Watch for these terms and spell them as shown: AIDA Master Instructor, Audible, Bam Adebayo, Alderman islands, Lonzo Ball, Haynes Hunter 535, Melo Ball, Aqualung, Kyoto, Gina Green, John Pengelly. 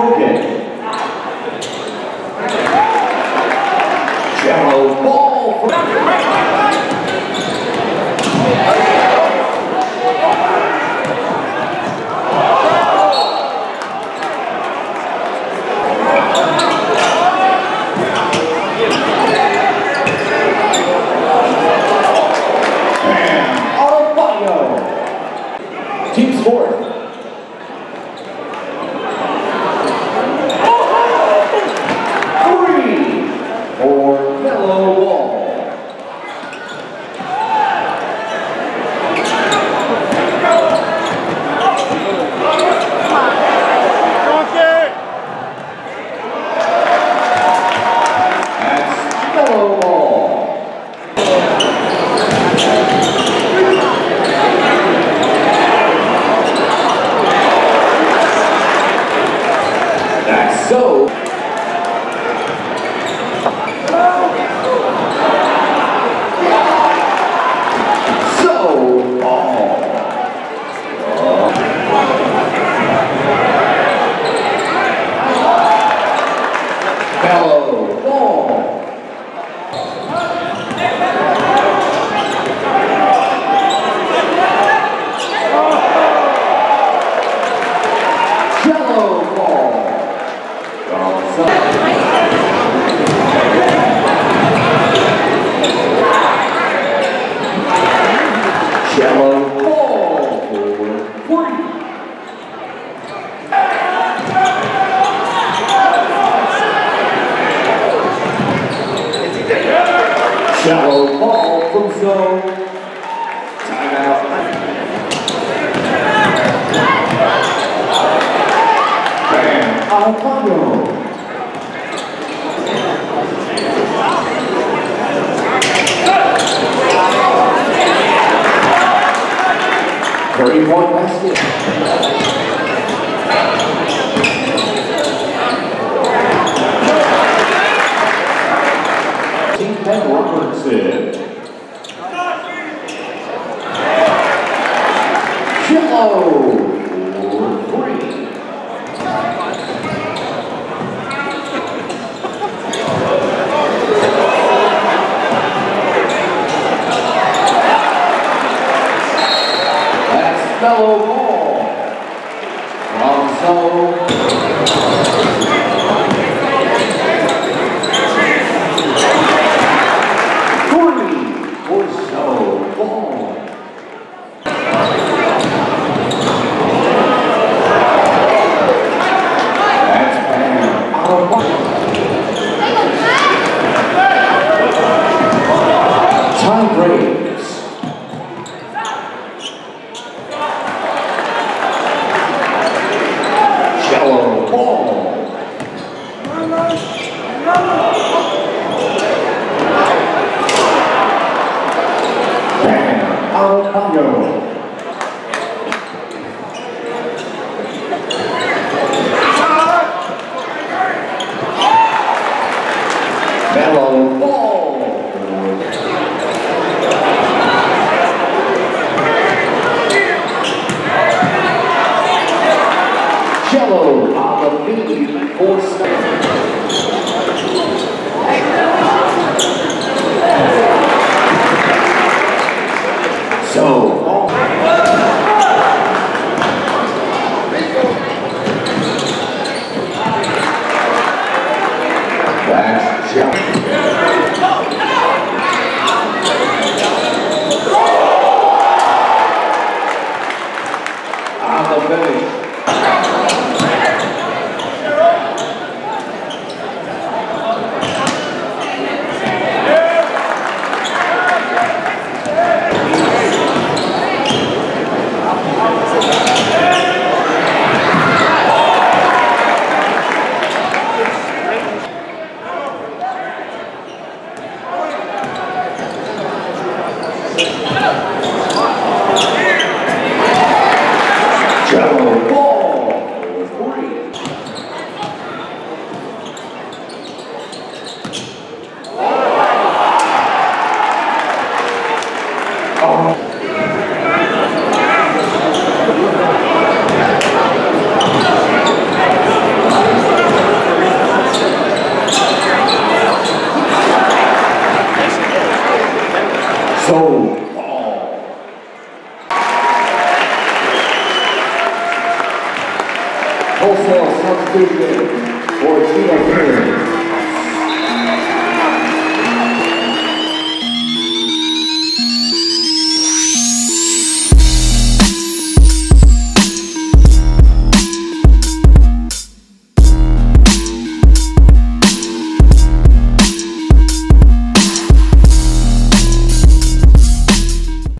Hogan. Melo Ball for Bam Adebayo. Team fourth. Melo Ball from zone. Timeout. Bam Adebayo. Thirty-one basket. Melo Ball. Lonzo. Or so. Ball. That's Bam Adebayo. Time break. Melo Ball. Cello on the lead for seven. So. On the finish. wholesale substitution for Gina Green.